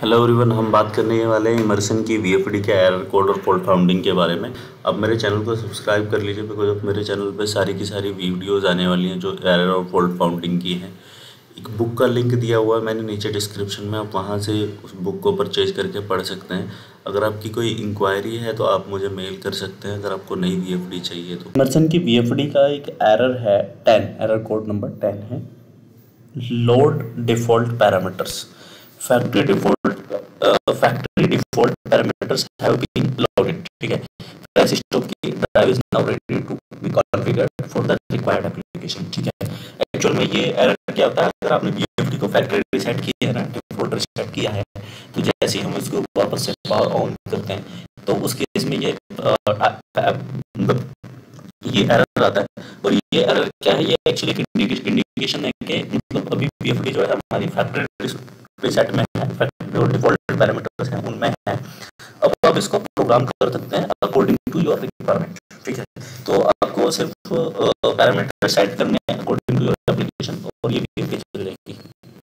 Hello everyone, हम बात करने वाले हैं इमर्सन की वीएफडी के एरर कोड और फॉल्ट फाउंडिंग के बारे में। अब मेरे चैनल को सब्सक्राइब कर लीजिए बिकॉज अब मेरे चैनल पे सारी की सारी वीडियोस आने वाली हैं जो एरर और फॉल्ट फाउंडिंग की हैं। एक बुक का लिंक दिया हुआ है मैंने नीचे डिस्क्रिप्शन में, आप वहाँ से उस बुक को परचेज करके पढ़ सकते हैं। अगर आपकी कोई इंक्वायरी है तो आप मुझे मेल कर सकते हैं अगर आपको नई वीएफडी चाहिए तो। इमर्सन की वीएफडी का एक एरर है 10, एरर कोड नंबर 10 है load default parameters. Factory default parameters have been loaded, ठीक है। फिर सिस्टम की drive is now ready to be configured for the required application, ठीक है। एक्चुअल में ये एरर क्या होता है, अगर आपने बीएफडी को फैक्ट्री रीसेट किया है ना, डिफॉल्ट रीसेट किया है, तो जैसे ही हम इसको वापस से पावर ऑन करते हैं तो उस केस में ये एरर आता है। और ये एरर क्या है, ये एक्चुअली इंडिकेशन है कि मतलब अभी बीएफडी जो है हमारी फैक्ट्री रीसेट में है, फैक्ट्री और डिफॉल्ट पैरामीटर्स हैं उनमें है। अब आप इसको प्रोग्राम कर सकते हैं अकॉर्डिंग टू योर रिक्वायरमेंट, ठीक है। तो आपको सिर्फ पैरामीटर सेट करने हैं अकॉर्डिंग टू योर एप्लीकेशन और ये